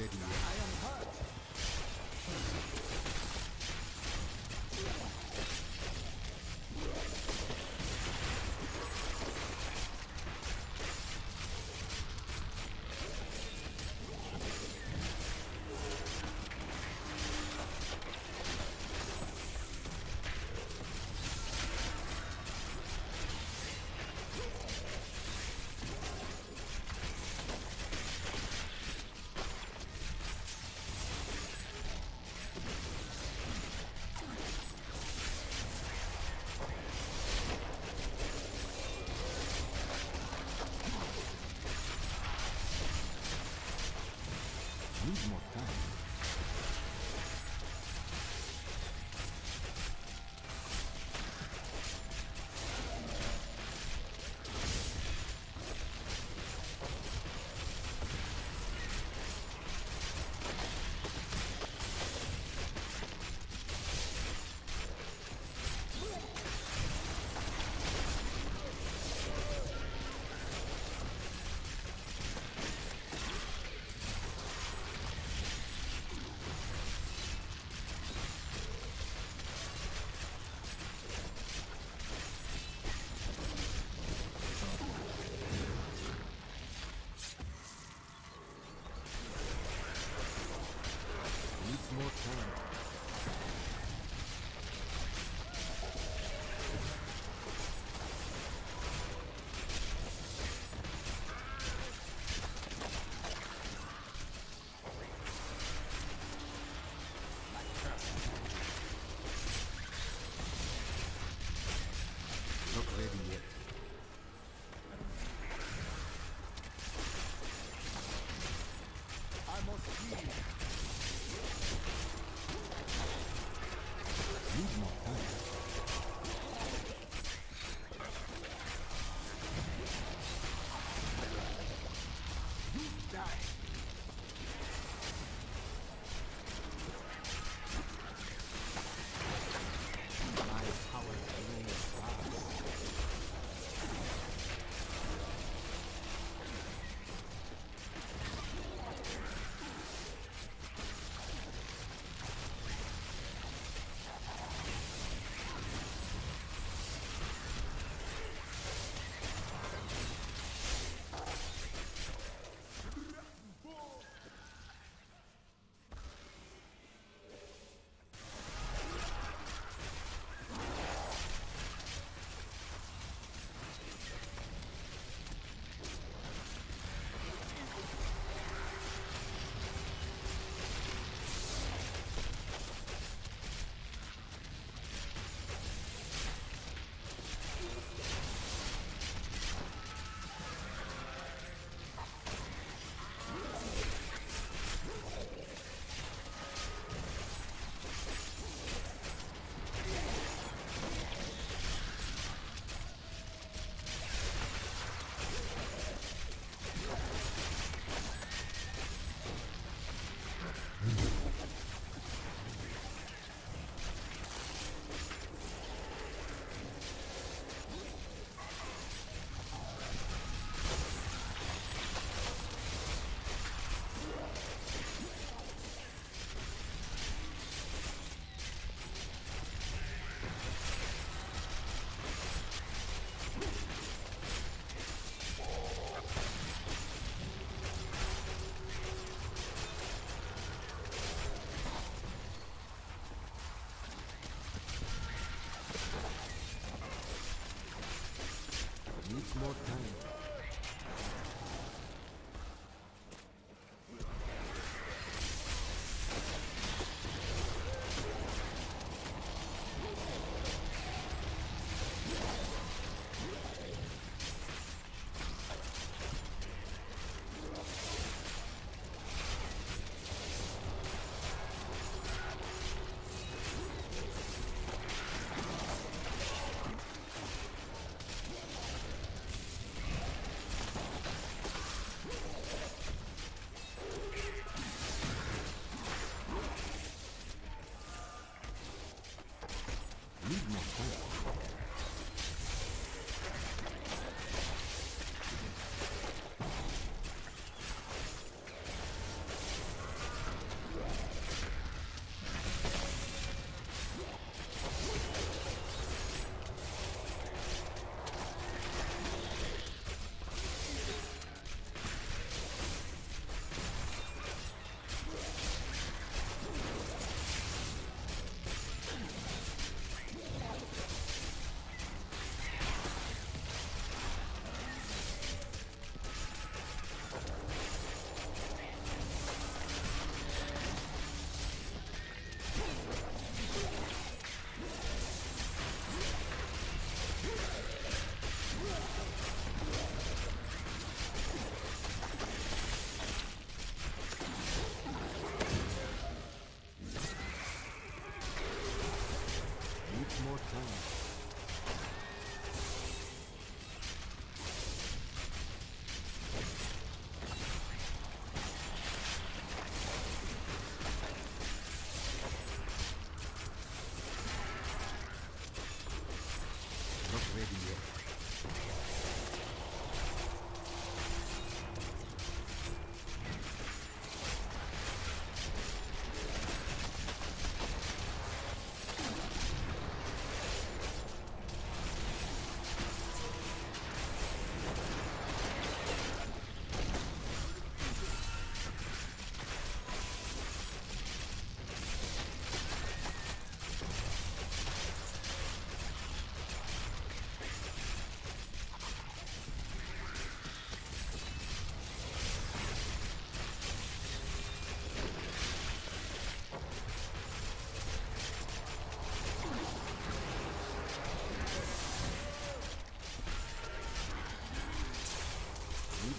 video. I am hurt. Need more time. Needs more time.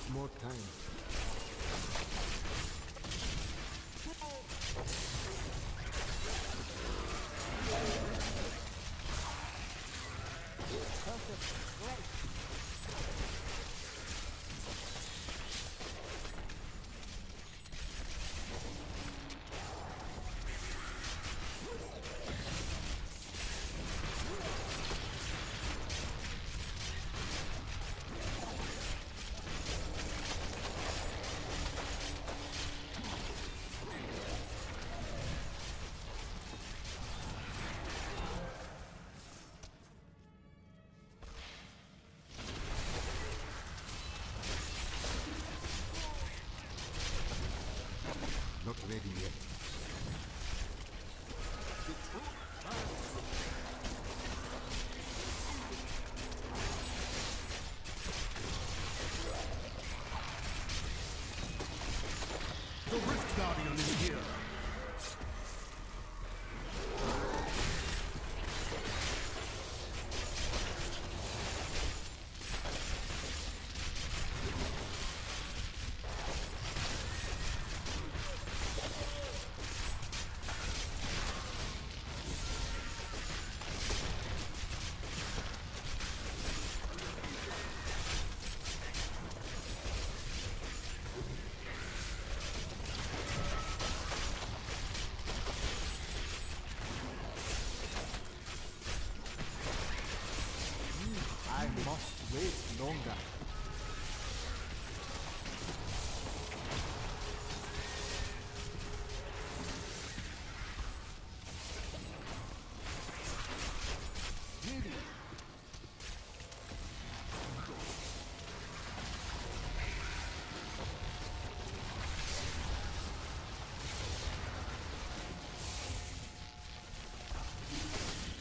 more time. Perfect. Great. Not ready yet. The Rift Guardian is here. I must wait longer. Need more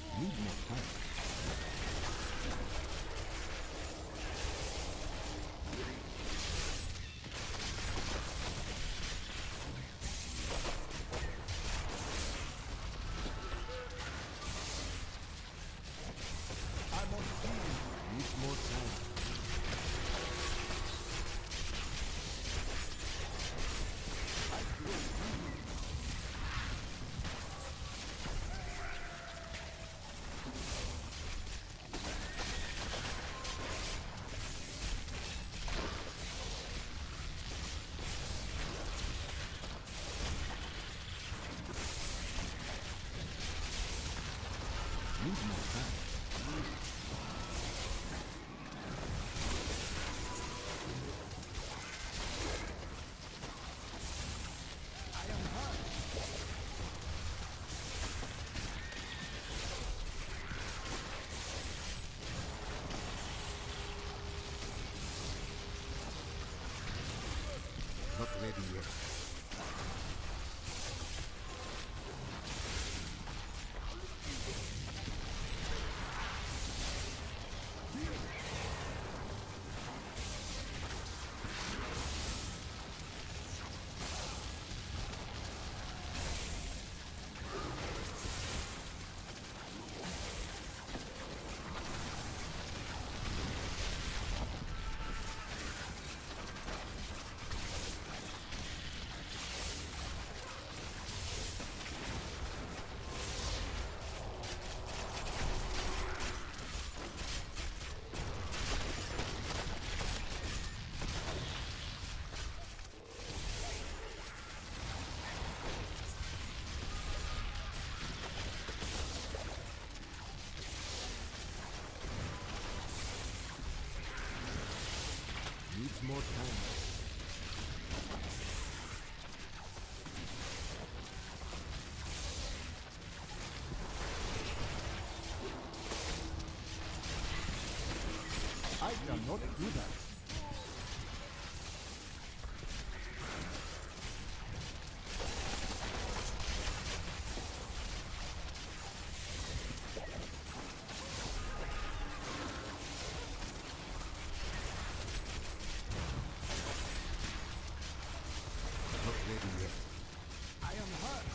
time. Need more time. I am hurt. Not ready yet. Needs more time. I cannot do that. I am hurt.